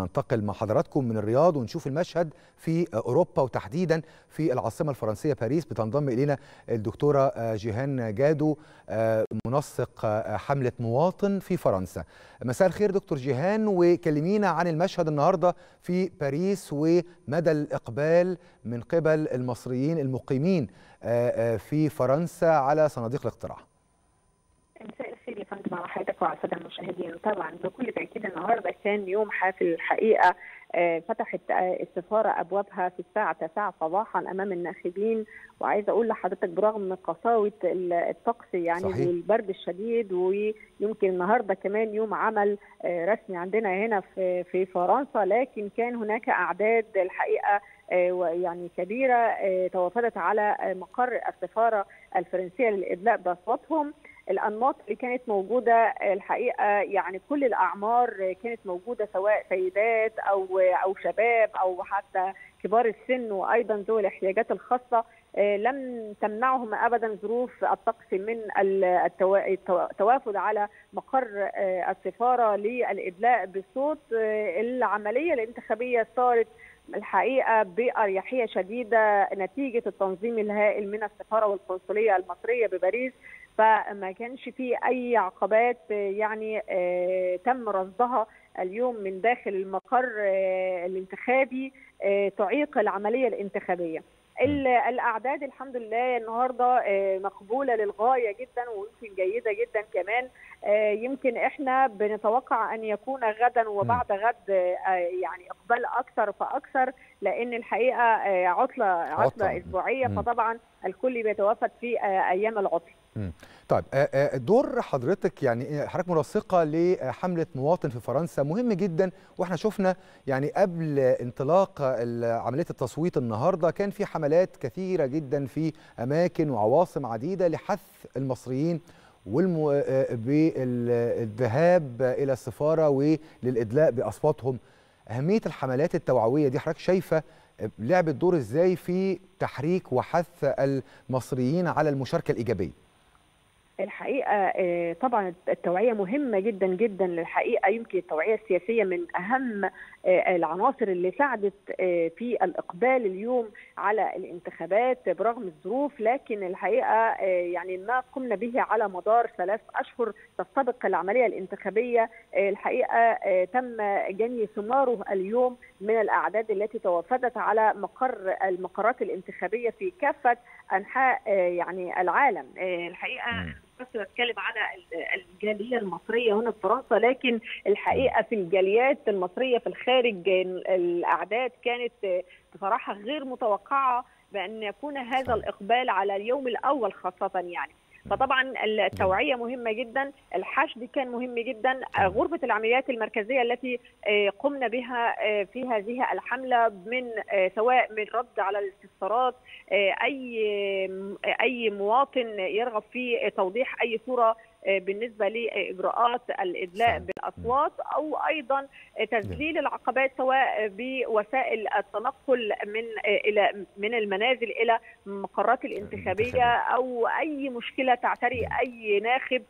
ننتقل مع حضراتكم من الرياض ونشوف المشهد في أوروبا وتحديدا في العاصمة الفرنسية باريس. بتنضم إلينا الدكتورة جيهان جادو منسق حملة مواطن في فرنسا. مساء الخير دكتور جيهان، وكلمينا عن المشهد النهاردة في باريس ومدى الإقبال من قبل المصريين المقيمين في فرنسا على صناديق الاقتراع. مساء الخير يا فندم على حضرتك وعلى الساده المشاهدين. طبعا بكل تاكيد النهارده كان يوم حافل الحقيقه. فتحت السفاره ابوابها في الساعه 9 صباحا امام الناخبين، وعايزه اقول لحضرتك برغم قساوه الطقس يعني والبرد الشديد، ويمكن النهارده كمان يوم عمل رسمي عندنا هنا في فرنسا، لكن كان هناك اعداد الحقيقه يعني كبيره توافدت على مقر السفاره الفرنسيه للادلاء باصواتهم. الأنماط اللي كانت موجودة الحقيقة يعني كل الأعمار كانت موجودة، سواء سيدات أو شباب أو حتى كبار السن، وأيضا ذوي الاحتياجات الخاصة. لم تمنعهم أبدا ظروف الطقس من التوافد على مقر السفارة للإدلاء بالصوت. العملية الانتخابية صارت الحقيقة بأريحية شديدة نتيجة التنظيم الهائل من السفارة والقنصلية المصرية بباريس، فما كانش فيه أي عقبات يعني تم رصدها اليوم من داخل المقر الانتخابي تعيق العملية الانتخابية. الأعداد الحمد لله النهاردة مقبولة للغاية جدا ويمكن جيدة جدا كمان. يمكن احنا بنتوقع أن يكون غدا وبعد غد يعني إقبال أكثر فأكثر، لأن الحقيقة عطلة أسبوعية، فطبعا الكل بيتوافد في أيام العطل. طيب، دور حضرتك يعني حضرتك منسقة لحملة مواطن في فرنسا مهم جدا، واحنا شفنا يعني قبل انطلاق عملية التصويت النهارده كان في حملات كثيرة جدا في أماكن وعواصم عديدة لحث المصريين بالذهاب إلى السفارة وللإدلاء بأصواتهم. أهمية الحملات التوعوية دي حضرتك شايفة لعبت دور ازاي في تحريك وحث المصريين على المشاركة الإيجابية؟ الحقيقة طبعا التوعية مهمة جدا جدا للحقيقة. يمكن التوعية السياسية من أهم العناصر اللي ساعدت في الإقبال اليوم على الانتخابات برغم الظروف، لكن الحقيقة يعني ما قمنا به على مدار 3 أشهر تستبق العملية الانتخابية الحقيقة تم جني ثماره اليوم من الأعداد التي توافدت على المقرات الانتخابية في كافة أنحاء يعني العالم. الحقيقة بس بتكلم على الجاليه المصريه هنا في فرنسا، لكن الحقيقه في الجاليات المصريه في الخارج الاعداد كانت بصراحه غير متوقعه بان يكون هذا الاقبال على اليوم الاول خاصه يعني. فطبعا التوعيه مهمه جدا، الحشد كان مهم جدا، غرفه العمليات المركزيه التي قمنا بها في هذه الحمله من سواء من رد على الاستفسارات، اي مواطن يرغب في توضيح اي صوره بالنسبه لاجراءات الادلاء بالاصوات، او ايضا تذليل العقبات سواء بوسائل التنقل من المنازل الى المقرات الانتخابيه، او اي مشكله تعتري اي ناخب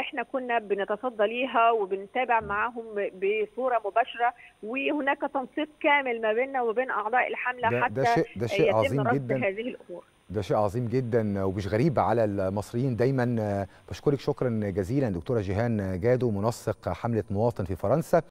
احنا كنا بنتصدى ليها وبنتابع معاهم بصوره مباشره، وهناك تنسيق كامل ما بيننا وبين اعضاء الحمله حتى يتم رصد هذه الامور. ده شيء عظيم جدا ومش غريب على المصريين دايما. بشكرك شكرا جزيلا دكتورة جيهان جادو منسق حملة مواطن في فرنسا.